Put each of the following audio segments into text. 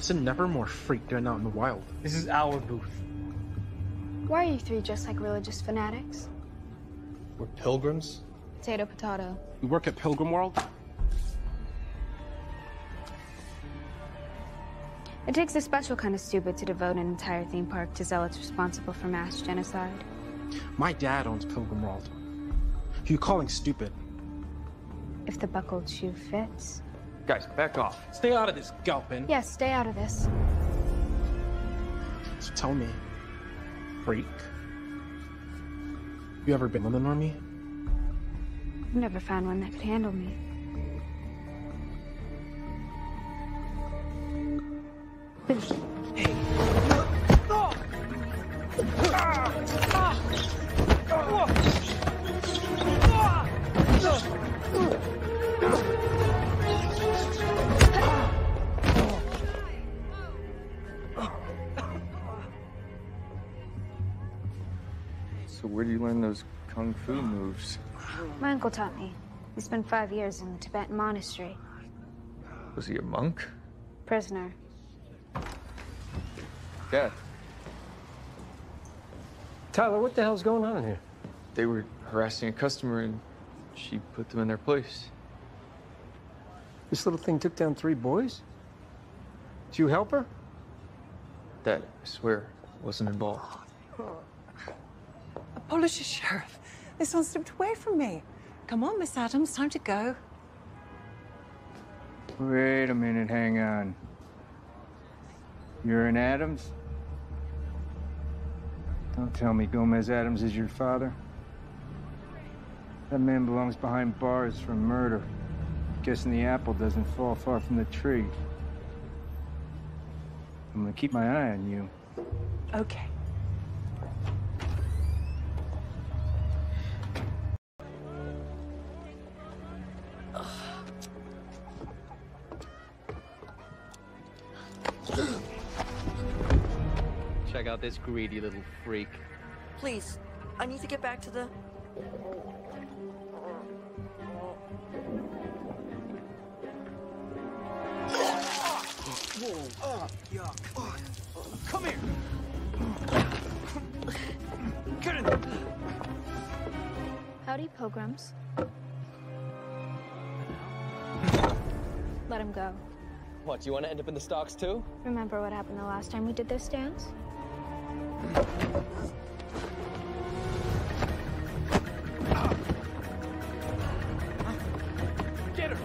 What's a Nevermore freak doing out in the wild? This is our booth. Why are you three dressed like religious fanatics? We're pilgrims. Potato, potato. We work at Pilgrim World. It takes a special kind of stupid to devote an entire theme park to zealots responsible for mass genocide. My dad owns Pilgrim World. Who you calling stupid? If the buckled shoe fits. Guys, back off. Stay out of this, Galpin. Yes, stay out of this. So tell me, freak, you ever been with an army? I've never found one that could handle me. Hey. Oh. Ah. Ah. So where do you learn those kung fu moves? My uncle taught me. He spent 5 years in the Tibetan monastery. Was he a monk? Prisoner. Dad. Tyler, what the hell's going on here? They were harassing a customer and she put them in their place. This little thing took down 3 boys? Did you help her? Dad, I swear, wasn't involved. Apologies, Sheriff. This one slipped away from me. Come on, Miss Addams, time to go. Wait a minute, hang on. You're an Addams? Don't tell me Gomez Addams is your father. That man belongs behind bars for murder. Guessing the apple doesn't fall far from the tree. I'm gonna keep my eye on you. Okay. Check out this greedy little freak. Please, I need to get back to the... Come here! Get in there! Howdy, pilgrims. Let him go. What, you want to end up in the stocks too? Remember what happened the last time we did this dance? Get her!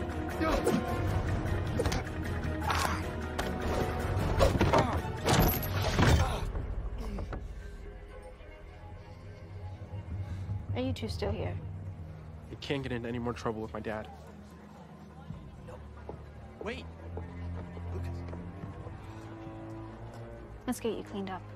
Are you two still here? I can't get into any more trouble with my dad. No. Wait! Let's get you cleaned up.